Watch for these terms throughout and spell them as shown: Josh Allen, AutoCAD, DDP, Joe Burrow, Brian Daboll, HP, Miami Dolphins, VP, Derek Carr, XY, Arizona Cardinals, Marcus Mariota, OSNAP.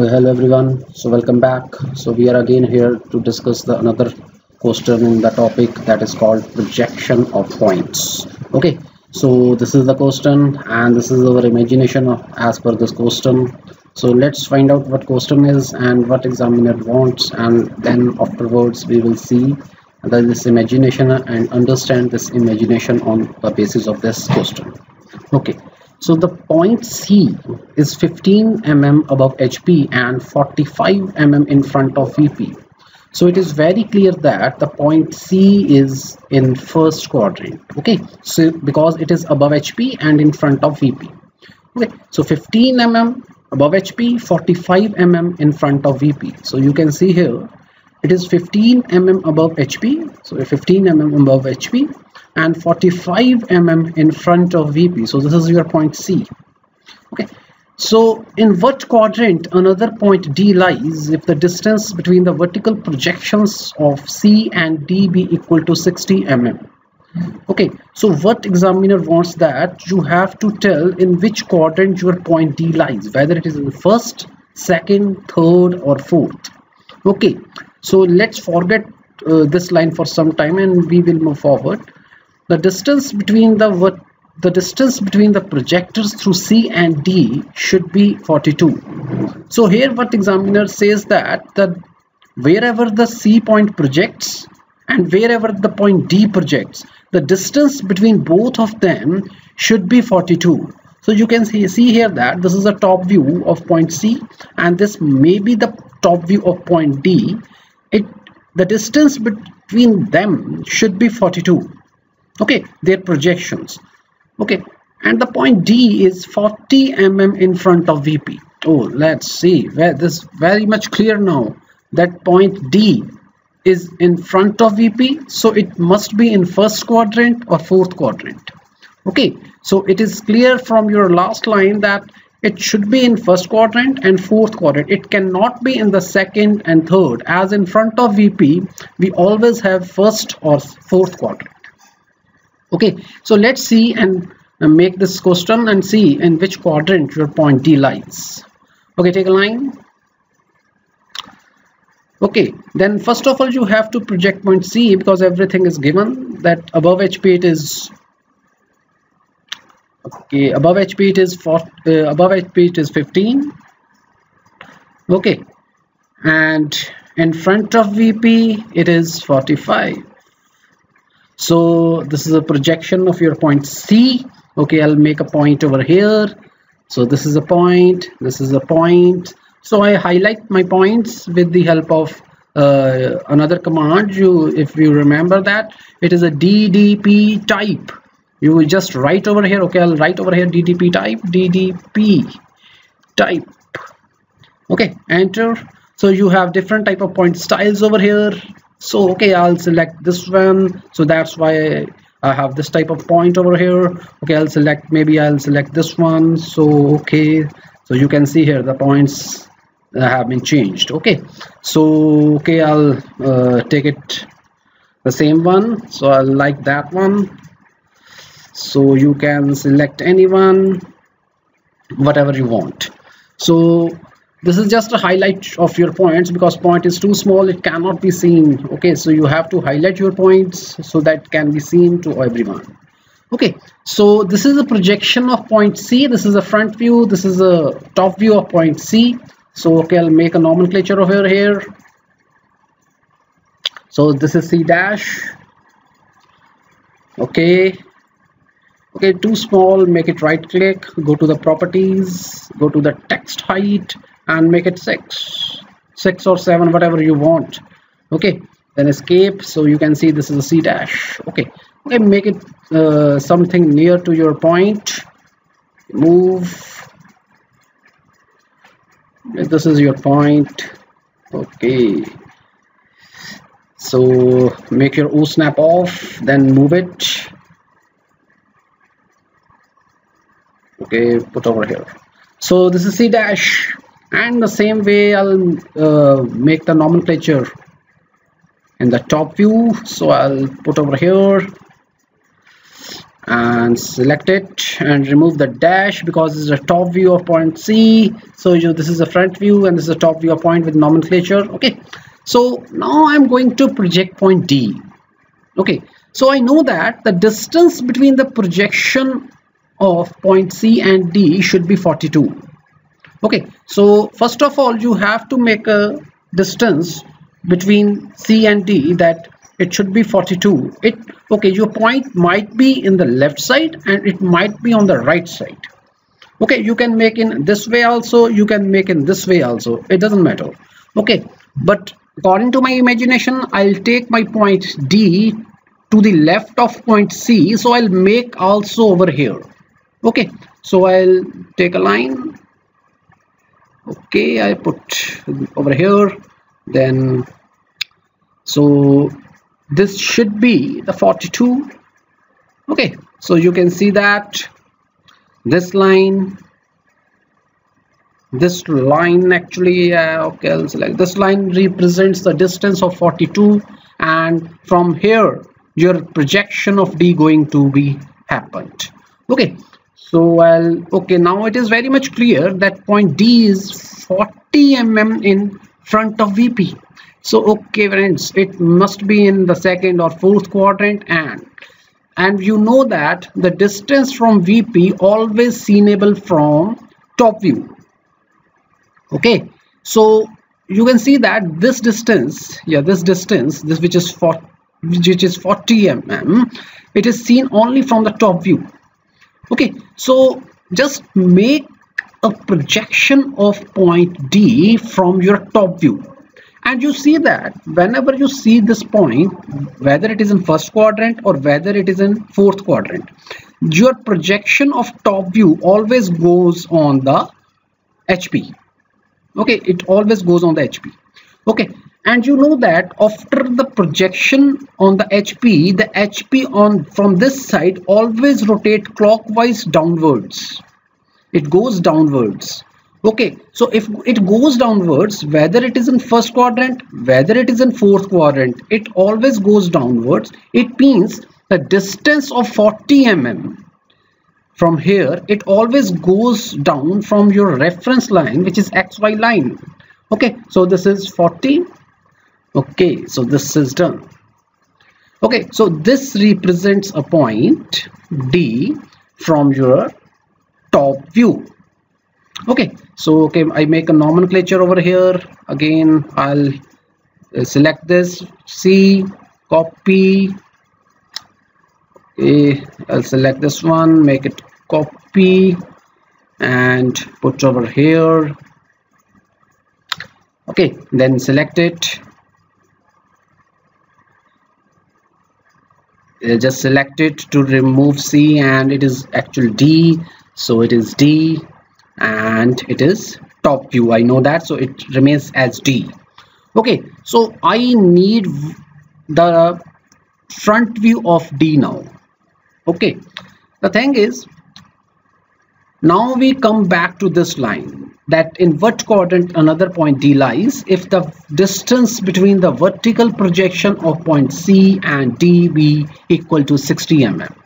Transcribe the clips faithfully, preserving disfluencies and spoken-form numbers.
Uh, hello everyone, so welcome back. So we are again here to discuss the another question in the topic that is called projection of points. Okay, so this is the question and this is our imagination of, as per this question. So let's find out what question is and what examiner wants, and then afterwards we will see this imagination and understand this imagination on the basis of this question. Okay. So the point C is fifteen millimeters above H P and forty-five millimeters in front of V P. So it is very clear that the point C is in first quadrant. Okay, so because it is above H P and in front of V P. Okay, so fifteen millimeters above H P, forty-five millimeters in front of V P. So you can see here it is fifteen millimeters above H P. So fifteen millimeters above H P. And forty-five millimeters in front of V P. So this is your point C. Okay, so in what quadrant another point D lies if the distance between the vertical projections of C and D be equal to sixty millimeters? Okay, so what examiner wants that you have to tell in which quadrant your point D lies, whether it is in the first, second, third or fourth. Okay, so let's forget uh, this line for some time and we will move forward. The distance between the what the distance between the projectors through C and D should be forty-two. So here what examiner says that the wherever the C point projects and wherever the point D projects, the distance between both of them should be forty-two. So you can see, see here that this is a top view of point C and this may be the top view of point D. It the distance between them should be forty-two. Okay, their projections. Okay, and the point D is forty millimeters in front of V P. Oh, let's see where this very much clear now that point D is in front of V P, so it must be in first quadrant or fourth quadrant. Okay, so it is clear from your last line that it should be in first quadrant and fourth quadrant. It cannot be in the second and third, as in front of V P we always have first or fourth quadrant. Okay, so let's see and make this question and see in which quadrant your point D lies. Okay, take a line. Okay, then first of all you have to project point C because everything is given that above H P it is okay above H P it is for uh, above H P it is fifteen. Okay, and in front of V P it is forty-five. So this is a projection of your point C. Okay, I'll make a point over here. So this is a point, this is a point. So I highlight my points with the help of uh, another command. You, if you remember that, it is a D D P type. You will just write over here. Okay, I'll write over here D D P type, D D P type. Okay, enter. So you have different type of point styles over here. So okay, I'll select this one, so that's why I have this type of point over here. Okay, I'll select, maybe I'll select this one. So okay, so you can see here the points have been changed. Okay, so okay, I'll uh, take it the same one, so I'll like that one. So you can select anyone, whatever you want. So this is just a highlight of your points because point is too small, it cannot be seen. Okay, so you have to highlight your points so that can be seen to everyone. Okay, so this is a projection of point C. This is a front view, this is a top view of point C. So okay, I'll make a nomenclature over here. So this is C dash. Okay. Okay, too small, make it right click, go to the properties, go to the text height and make it six, six or seven, whatever you want. Okay, then escape. So you can see this is a C dash. Okay, okay, make it uh, something near to your point. Move. This is your point. Okay. So make your O snap off, then move it. Okay, put over here. So this is C dash. And the same way I'll uh, make the nomenclature in the top view. So I'll put over here and select it and remove the dash because this is a top view of point C. So you know, this is a front view and this is a top view of point with nomenclature. Okay, so now I'm going to project point D. Okay, so I know that the distance between the projection of point C and D should be forty-two. Okay, so first of all you have to make a distance between C and D that it should be forty-two. It okay, your point might be in the left side and it might be on the right side. Okay, you can make in this way also, you can make in this way also, it doesn't matter. Okay, but according to my imagination, I'll take my point D to the left of point C, so I'll make also over here. Okay, so I'll take a line. Okay, I put over here, then so this should be the forty-two. Okay, so you can see that this line, this line actually uh, okay, I'll select this line, represents the distance of forty-two, and from here your projection of D going to be happened. Okay, so I'll okay, now it is very much clear that point D is forty millimeters in front of V P. So okay friends, it must be in the second or fourth quadrant, and and you know that the distance from V P always seenable from top view. Okay, so you can see that this distance, yeah, this distance, this which is forty, which is forty millimeters, it is seen only from the top view. Okay, so just make a projection of point D from your top view, and you see that whenever you see this point, whether it is in first quadrant or whether it is in fourth quadrant, your projection of top view always goes on the H P. Okay, it always goes on the H P. Okay, and you know that after the projection on the H P, the H P on from this side always rotate clockwise downwards. It goes downwards. Okay, so if it goes downwards, whether it is in first quadrant, whether it is in fourth quadrant, it always goes downwards. It means the distance of forty millimeters from here, it always goes down from your reference line, which is X Y line. Okay, so this is forty. Okay, so this is done. Okay, so this represents a point D from your top view. Okay, so okay, I make a nomenclature over here. Again, I'll select this C, copy. Okay, I'll select this one, make it copy and put over here. Okay, then select it. Just select it to remove C, and it is actual D. So it is D and it is top view. I know that, so it remains as D. Okay, so I need the front view of D now. Okay, the thing is, now we come back to this line, that in what quadrant another point D lies if the distance between the vertical projection of point C and D be equal to sixty millimeters.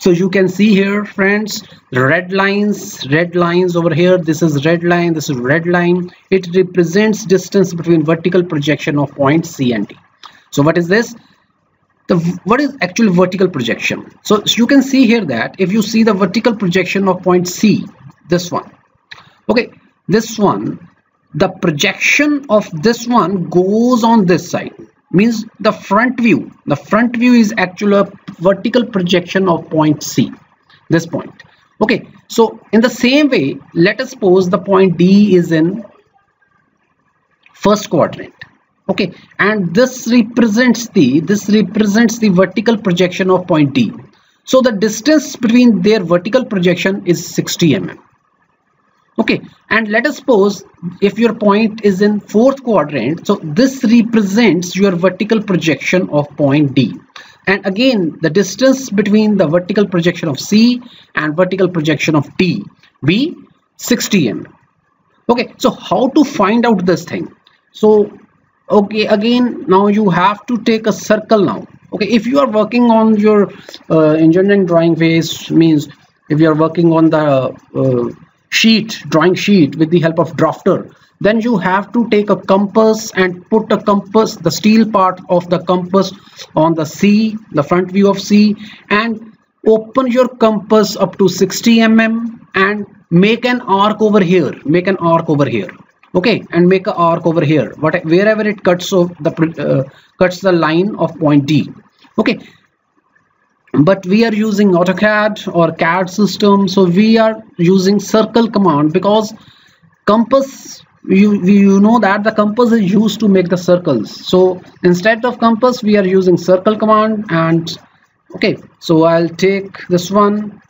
So you can see here friends, red lines, red lines over here, this is red line, this is red line. It represents distance between vertical projection of point C and D. So what is this? The, what is actual vertical projection? So you can see here that if you see the vertical projection of point C, this one, okay, this one, the projection of this one goes on this side, means the front view, the front view is actually a vertical projection of point C, this point. Okay, so in the same way, let us suppose the point D is in first quadrant. Okay, and this represents the this represents the vertical projection of point D. So the distance between their vertical projection is sixty millimeters. Okay, and let us suppose if your point is in fourth quadrant, so this represents your vertical projection of point D, and again the distance between the vertical projection of C and vertical projection of D be sixty millimeters. Okay, so how to find out this thing? So okay, again, now you have to take a circle now. Okay, if you are working on your uh, engineering drawing phase, means if you are working on the uh, sheet, drawing sheet with the help of drafter, then you have to take a compass and put a compass, the steel part of the compass on the C, the front view of C, and open your compass up to sixty millimeters and make an arc over here, make an arc over here. Okay, and make an arc over here, what, wherever it cuts, so the uh, cuts the line of point D. Okay, but we are using AutoCAD or C A D system, so we are using circle command, because compass, you you know that the compass is used to make the circles. So instead of compass, we are using circle command. And okay, so I'll take this one,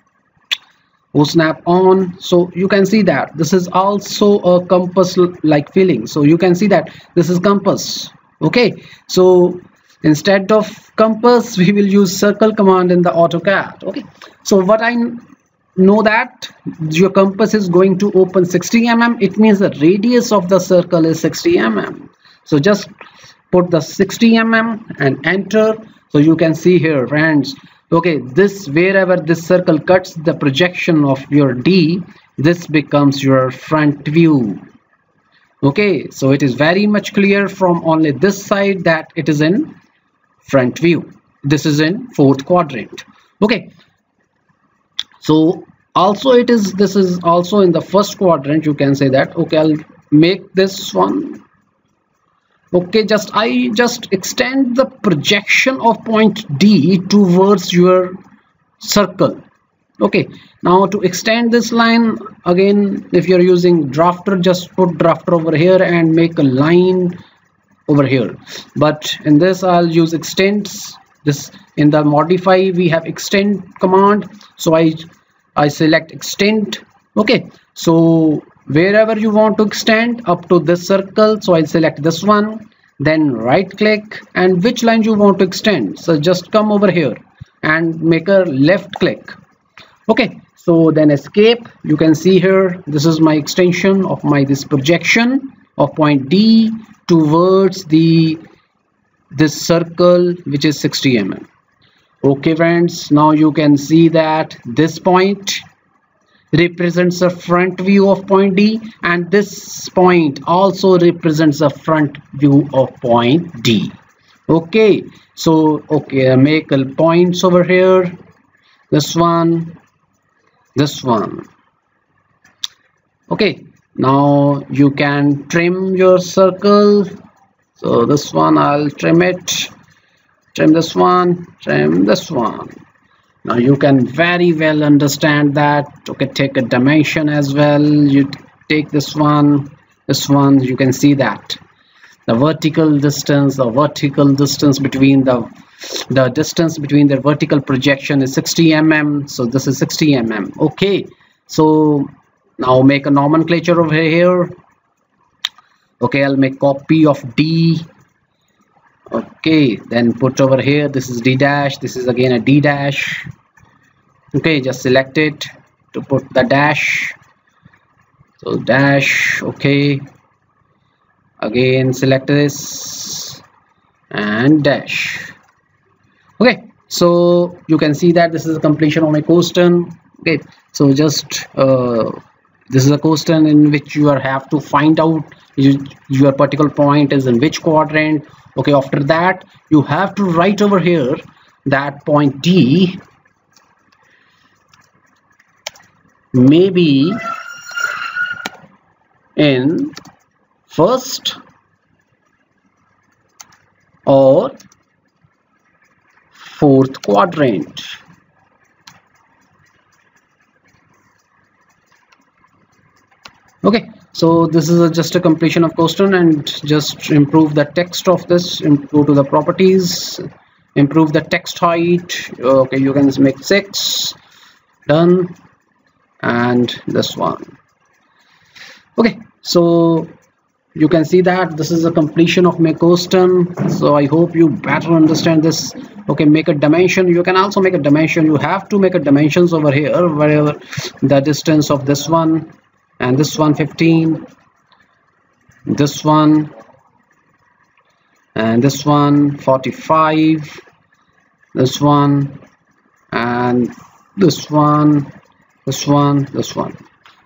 OSNAP on, so you can see that this is also a compass like feeling. So you can see that this is compass. Okay, so instead of compass, we will use circle command in the AutoCAD. Okay, so what I know that your compass is going to open sixty millimeters, it means the radius of the circle is sixty millimeters. So just put the sixty millimeters and enter. So you can see here, friends, okay, this, wherever this circle cuts the projection of your D, this becomes your front view. Okay, so it is very much clear from only this side that it is in front view. This is in fourth quadrant. Okay, so also it is, this is also in the first quadrant, you can say that. Okay, I'll make this one. Okay, just I just extend the projection of point D towards your circle. Okay, now to extend this line, again, if you're using drafter, just put drafter over here and make a line over here. But in this, I'll use extends. This in the modify, we have extend command. So I, I select extend. Okay, so wherever you want to extend up to this circle, so I'll select this one, then right click, and which line you want to extend, so just come over here and make a left click. Okay, so then escape. You can see here, this is my extension of my this projection of point D towards the this circle, which is sixty millimeters. Okay, friends, now you can see that this point represents a front view of point D, and this point also represents a front view of point D. Okay, so okay, I make a points over here, this one, this one. Okay, now you can trim your circle. So this one, I'll trim it, trim this one, trim this one. Now you can very well understand that. Okay, take a dimension as well. You take this one, this one, you can see that the vertical distance, the vertical distance between the, the distance between the vertical projection is sixty millimeters. So this is sixty millimeters. Okay, so now make a nomenclature over here. Okay, I'll make copy of D. Okay, then put over here, this is D dash, this is again a D dash. Okay, just select it to put the dash. So dash, okay, again select this and dash. Okay, so you can see that this is a completion of my course turn. Okay, so just uh, this is a question in which you are have to find out you, your particular point is in which quadrant. Okay, after that you have to write over here that point D may be in first or fourth quadrant. Okay, so this is a, just a completion of question, and just improve the text of this. Go to the properties, improve the text height. Okay, you can make six, done, and this one. Okay, so you can see that this is a completion of my question. So I hope you better understand this. Okay, make a dimension. You can also make a dimension. You have to make a dimensions over here, wherever the distance of this one and this one, fifteen, this one, and this one, forty-five, this one, and this one, this one, this one.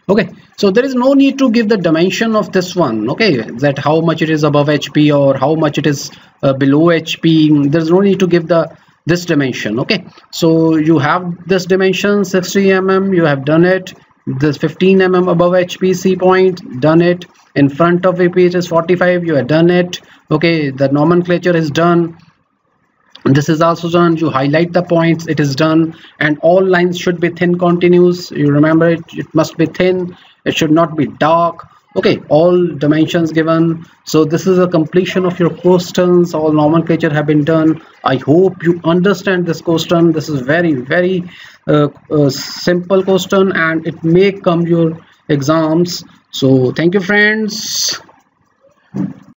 Okay, so there is no need to give the dimension of this one, okay, that how much it is above H P or how much it is uh, below H P. There's no need to give the this dimension. Okay, so you have this dimension sixty millimeters, you have done it. This fifteen millimeters above H P C point, done it. In front of V P it is forty-five, you have done it. Okay, the nomenclature is done. This is also done. You highlight the points, it is done, and all lines should be thin continuous. You remember it, it must be thin, it should not be dark. Okay, all dimensions given. So this is a completion of your questions. All nomenclature have been done. I hope you understand this question. This is very very uh, uh, simple question, and it may come your exams. So thank you, friends.